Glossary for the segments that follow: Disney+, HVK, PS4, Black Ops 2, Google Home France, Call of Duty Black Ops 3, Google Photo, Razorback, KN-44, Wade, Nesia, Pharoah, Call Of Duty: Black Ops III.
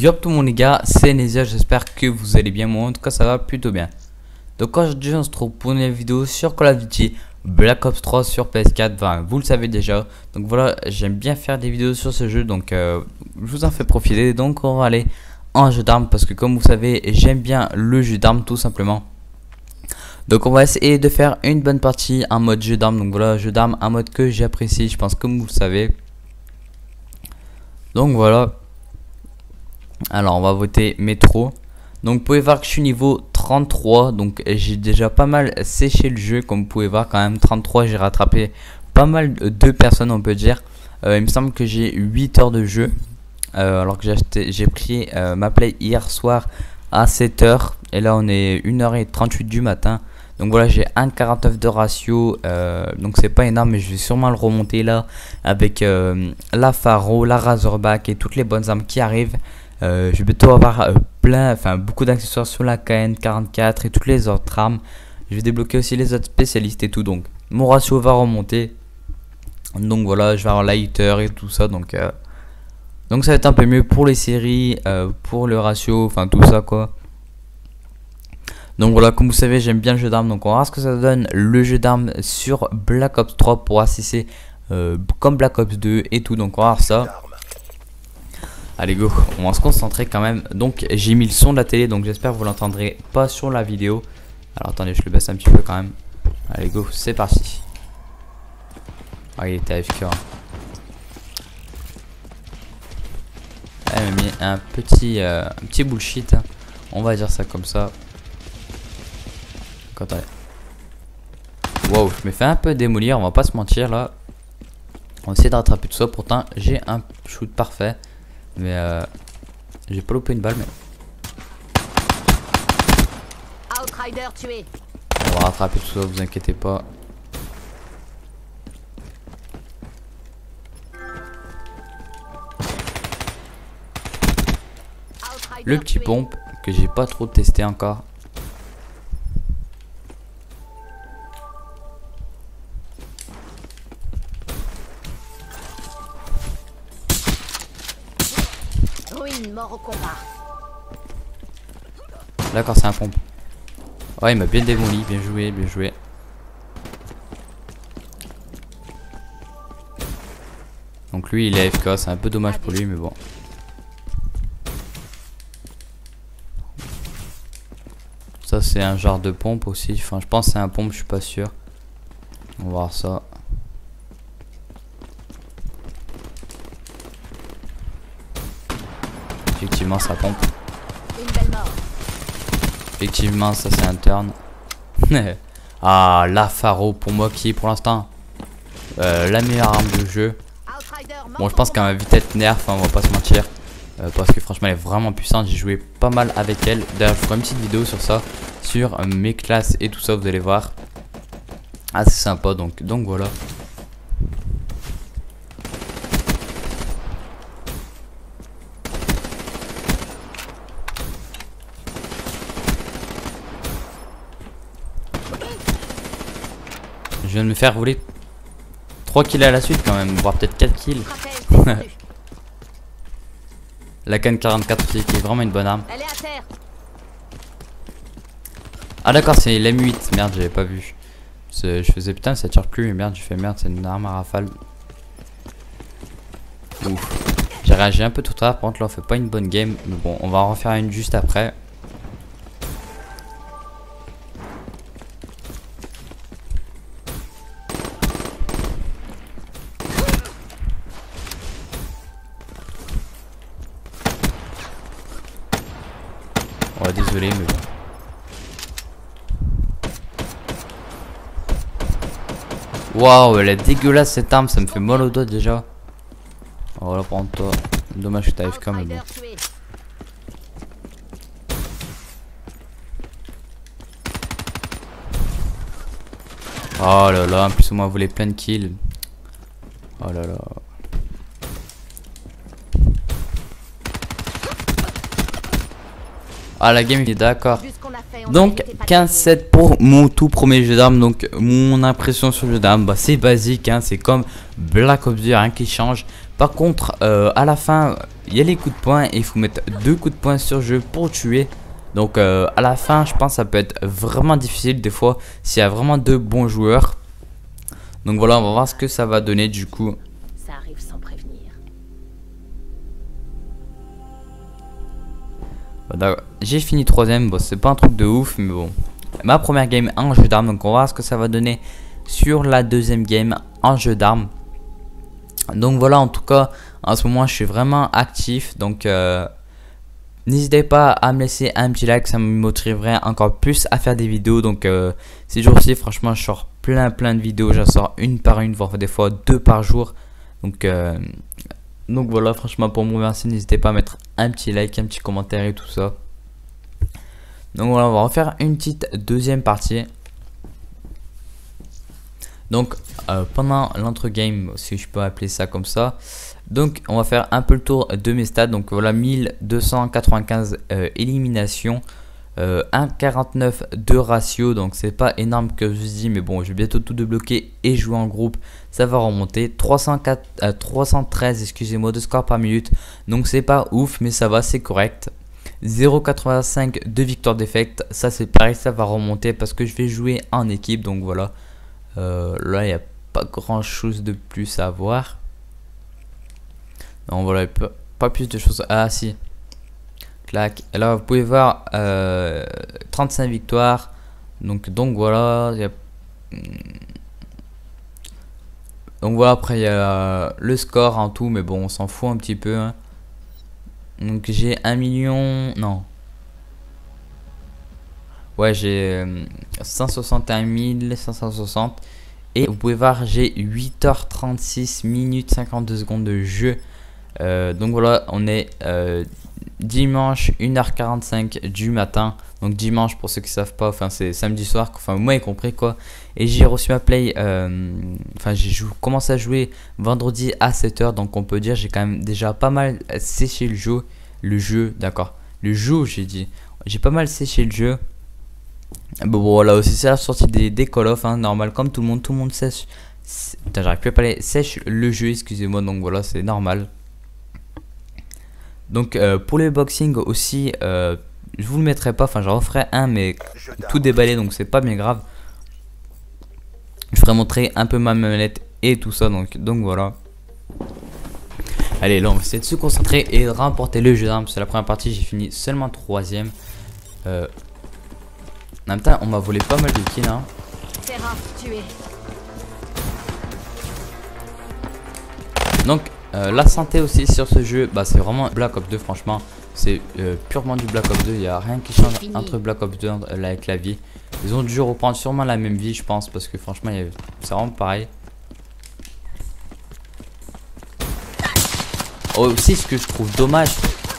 Yop tout le monde les gars, c'est Nesia, j'espère que vous allez bien, moi en tout cas ça va plutôt bien. Donc aujourd'hui on se retrouve pour une vidéo sur Call of Duty Black Ops 3 sur PS4, enfin, vous le savez déjà. Donc voilà, j'aime bien faire des vidéos sur ce jeu, donc je vous en fais profiter. Donc on va aller en jeu d'armes parce que comme vous savez, j'aime bien le jeu d'armes tout simplement. Donc on va essayer de faire une bonne partie en mode jeu d'armes, donc voilà, jeu d'armes, un mode que j'apprécie, je pense comme vous le savez. Donc voilà. Alors on va voter métro. Donc vous pouvez voir que je suis niveau 33. Donc j'ai déjà pas mal séché le jeu. Comme vous pouvez voir quand même 33, j'ai rattrapé pas mal de personnes on peut dire. Il me semble que j'ai 8 heures de jeu. Alors que j'ai pris ma play hier soir à 7h. Et là on est 1h38 du matin. Donc voilà, j'ai 1,49 de ratio, donc c'est pas énorme, mais je vais sûrement le remonter là avec la Pharoah, la Razorback et toutes les bonnes armes qui arrivent. Je vais bientôt avoir beaucoup d'accessoires sur la KN-44 et toutes les autres armes. Je vais débloquer aussi les autres spécialistes et tout, donc mon ratio va remonter. Donc voilà, je vais avoir la hitter et tout ça, donc ça va être un peu mieux pour les séries, pour le ratio, enfin tout ça quoi. Donc voilà, comme vous savez, j'aime bien le jeu d'armes. Donc on va voir ce que ça donne le jeu d'armes sur Black Ops 3 pour ACC comme Black Ops 2 et tout. Donc on va voir ça. Allez go, on va se concentrer quand même. Donc j'ai mis le son de la télé, donc j'espère que vous l'entendrez pas sur la vidéo. Alors attendez, je le baisse un petit peu quand même. Allez go, c'est parti. Ah, il était AFK. Elle m'a mis un petit bullshit, hein. On va dire ça comme ça. Wow, je me fais un peu démolir, on va pas se mentir là. On essaie de rattraper tout ça, pourtant j'ai un shoot parfait. Mais j'ai pas loupé une balle, mais Outrider tué. On va rattraper tout ça, vous inquiétez pas. Outrider le petit tué. Pompe que j'ai pas trop testé encore. D'accord, c'est un pompe. Ouais, il m'a bien démoli, bien joué, bien joué. Donc lui il est AFK, c'est un peu dommage pour lui, mais bon. Ça c'est un genre de pompe aussi, enfin je pense que c'est un pompe, je suis pas sûr. On va voir ça. Effectivement ça pompe. Effectivement ça c'est un turn. Ah, la Pharoah pour moi qui est pour l'instant la meilleure arme du jeu. Bon, je pense qu'elle va vite être nerf, hein, on va pas se mentir. Parce que franchement elle est vraiment puissante, j'ai joué pas mal avec elle. D'ailleurs je ferai une petite vidéo sur ça, sur mes classes et tout ça, vous allez voir. Ah c'est sympa, donc voilà. Je viens de me faire voler 3 kills à la suite quand même, voire peut-être 4 kills. La KN-44 qui est vraiment une bonne arme. Ah d'accord, c'est l'M8, merde j'avais pas vu. Je faisais putain ça tire plus, mais merde je fais merde, c'est une arme à rafale. Ouf, j'ai réagi un peu tout tard, par contre là on fait pas une bonne game. Mais bon, on va en refaire une juste après. Oh, désolé, mais bon. Waouh, elle est dégueulasse cette arme, ça me fait mal au dos déjà. On va la prendre toi. Dommage que t'arrives quand même. Oh là là, en plus au moins vous voulez plein de kills. Oh là là. Ah la game il est d'accord. Donc 15-7 pour mon tout premier jeu d'armes. Donc mon impression sur le jeu d'armes, bah, c'est basique hein, c'est comme Black Ops 2 hein, qui change. Par contre à la fin il y a les coups de poing et il faut mettre 2 coups de poing sur jeu pour tuer. Donc à la fin je pense que ça peut être vraiment difficile des fois s'il y a vraiment de bons joueurs. Donc voilà, on va voir ce que ça va donner du coup. Ça arrive sans prévenir. J'ai fini 3ème, bon c'est pas un truc de ouf mais bon. Ma première game en jeu d'armes, donc on va voir ce que ça va donner sur la deuxième game en jeu d'armes. Donc voilà, en tout cas en ce moment je suis vraiment actif, donc n'hésitez pas à me laisser un petit like, ça me motiverait encore plus à faire des vidéos. Donc ces jours-ci franchement je sors plein de vidéos, j'en sors une par une, voire des fois 2 par jour. Donc voilà, franchement pour me remercier, n'hésitez pas à mettre un petit like, un petit commentaire et tout ça. Donc voilà, on va refaire une petite deuxième partie. Donc pendant l'entre-game, si je peux appeler ça comme ça. Donc on va faire un peu le tour de mes stats. Donc voilà, 1295 éliminations, 1,49 de ratio. Donc c'est pas énorme que je dis, mais bon, je vais bientôt tout débloquer et jouer en groupe, ça va remonter. 313 excusez-moi de score par minute. Donc c'est pas ouf mais ça va, c'est correct. 0,85 de victoire défaite, ça c'est pareil, ça va remonter parce que je vais jouer en équipe. Donc voilà, là il n'y a pas grand chose de plus à voir. Non voilà, pas plus de choses. Ah si, clac. Et là vous pouvez voir 35 victoires. Donc voilà, y a... donc voilà, après il y a le score en tout, mais bon on s'en fout un petit peu hein. Donc j'ai 1 million, non ouais, j'ai 161 560 et vous pouvez voir j'ai 8h36 minutes 52 secondes de jeu. Donc voilà, on est dimanche 1h45 du matin. Donc dimanche pour ceux qui savent pas, enfin c'est samedi soir, enfin vous m'avez compris quoi. Et j'ai reçu ma play, enfin j'ai commencé à jouer vendredi à 7h. Donc on peut dire j'ai quand même déjà pas mal séché le jeu, d'accord, le jeu j'ai dit, j'ai pas mal séché le jeu. Bon voilà, aussi c'est la sortie des Call of hein, normal, comme tout le monde sèche, putain j'arrive plus à parler, sèche le jeu, excusez-moi. Donc voilà, c'est normal. Donc pour le boxing aussi, je vous le mettrai pas, enfin j'en referai un mais tout déballé, donc c'est pas bien grave. Je ferai montrer un peu ma manette et tout ça, donc voilà. Allez là on va essayer de se concentrer et de remporter le jeu d'armes. C'est la première partie, j'ai fini seulement 3ème. En même temps on m'a volé pas mal de kills hein. Donc la santé aussi sur ce jeu, bah c'est vraiment Black Ops 2 franchement, c'est purement du Black Ops 2, il n'y a rien qui change entre Black Ops 2 avec la vie. Ils ont dû reprendre sûrement la même vie je pense, parce que franchement c'est vraiment pareil. Aussi ce que je trouve dommage,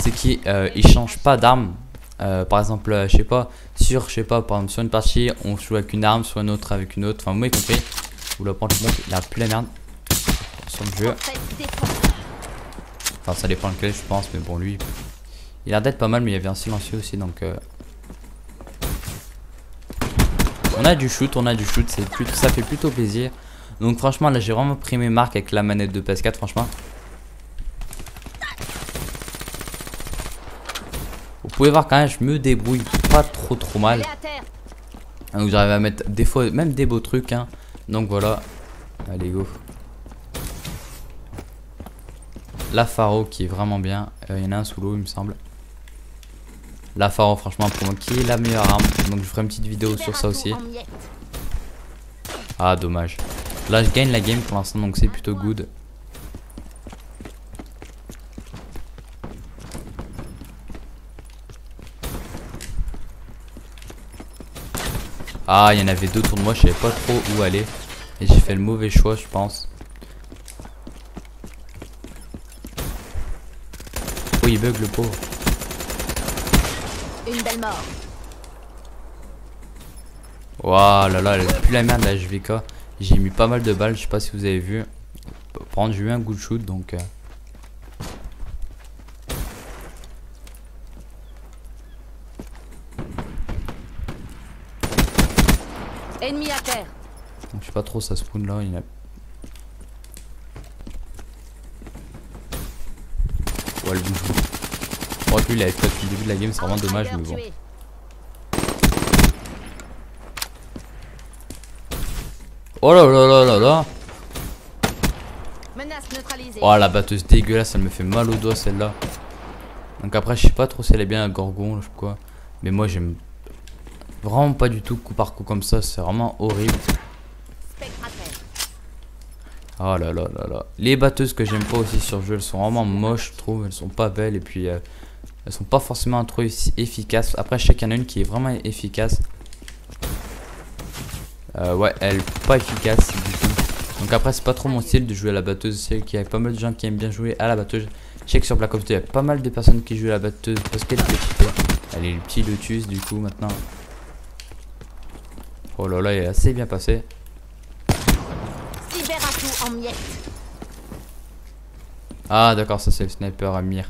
c'est qu'ils changent pas d'armes. Par exemple je sais pas, sur une partie on joue avec une arme, sur une autre avec une autre, enfin vous m'avez compris. Vous la prendre la pleine merde sur le jeu. Enfin, ça dépend lequel je pense, mais bon lui il a l'air d'être pas mal, mais il y avait un silencieux aussi donc on a du shoot, c'est plutôt, ça fait plutôt plaisir. Donc franchement là j'ai vraiment pris mes marques avec la manette de PS4 franchement. Vous pouvez voir quand même je me débrouille pas trop mal. Donc j'arrive à mettre des fois même des beaux trucs hein. Donc voilà, allez go. La Pharoah qui est vraiment bien. Il y en a un sous l'eau il me semble. La Pharoah franchement pour moi qui est la meilleure arme. Donc je ferai une petite vidéo sur ça aussi. Ah dommage. Là je gagne la game pour l'instant donc c'est plutôt good. Ah il y en avait 2 autour de moi, je savais pas trop où aller. Et j'ai fait le mauvais choix je pense. Il bug le pauvre. Une belle mort. Waouh là là, elle pue la merde la HVK. J'ai mis pas mal de balles, je sais pas si vous avez vu. Prendre, j'ai eu un good shoot donc. Ennemi à terre. Je sais pas trop ça spawn là, il a. Ouais, le bouge. Je crois que lui il avait pas depuis le début de la game, c'est vraiment dommage, mais bon. Oh là là là là là. Oh la batteuse dégueulasse, elle me fait mal aux doigts celle-là. Donc après je sais pas trop si elle est bien à Gorgon, je sais quoi. Mais moi j'aime vraiment pas du tout coup par coup comme ça, c'est vraiment horrible. Oh là là là là. Les batteuses que j'aime pas aussi sur le jeu, elles sont vraiment moches je trouve, elles sont pas belles et puis elles sont pas forcément trop efficaces. Après chacun a une qui est vraiment efficace. Ouais, elle pas efficace du tout. Donc après c'est pas trop mon style de jouer à la batteuse. C'est qu'il y a pas mal de gens qui aiment bien jouer à la batteuse. Je sais que sur Black Ops 2 il y a pas mal de personnes qui jouent à la batteuse parce qu'elle est petite. Elle est le petit Lotus du coup maintenant. Oh là là, il est assez bien passé. Ah d'accord, ça c'est le sniper à mire.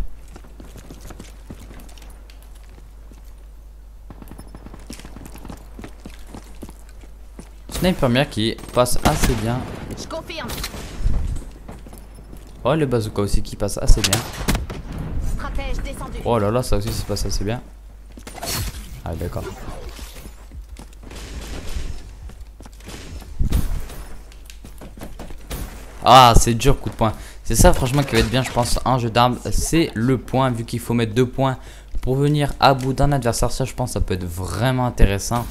Sniper mire qui passe assez bien. Je confirme. Oh le bazooka aussi qui passe assez bien. Stratège descendu. Oh là là, ça aussi ça passe assez bien. Ah d'accord. Ah c'est dur coup de poing. C'est ça franchement qui va être bien je pense en jeu d'armes. C'est le point, vu qu'il faut mettre 2 points pour venir à bout d'un adversaire. Ça je pense ça peut être vraiment intéressant.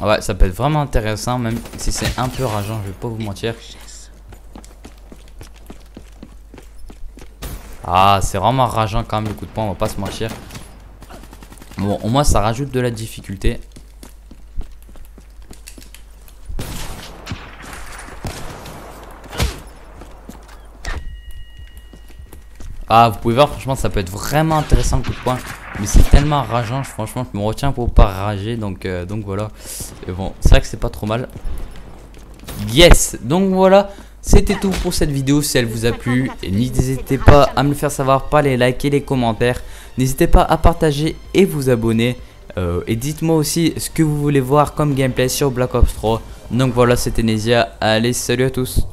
Ouais, ça peut être vraiment intéressant, même si c'est un peu rageant, je vais pas vous mentir. Ah, c'est vraiment rageant quand même le coup de poing, on va pas se mentir. Bon, au moins ça rajoute de la difficulté. Ah, vous pouvez voir, franchement, ça peut être vraiment intéressant le coup de poing. Mais c'est tellement rageant, franchement, je me retiens pour pas rager. Donc voilà. Et bon, c'est vrai que c'est pas trop mal. Yes! Donc voilà, c'était tout pour cette vidéo. Si elle vous a plu, n'hésitez pas à me le faire savoir par les likes et les commentaires. N'hésitez pas à partager et vous abonner. Et dites-moi aussi ce que vous voulez voir comme gameplay sur Black Ops 3. Donc voilà, c'était Nesia. Allez, salut à tous!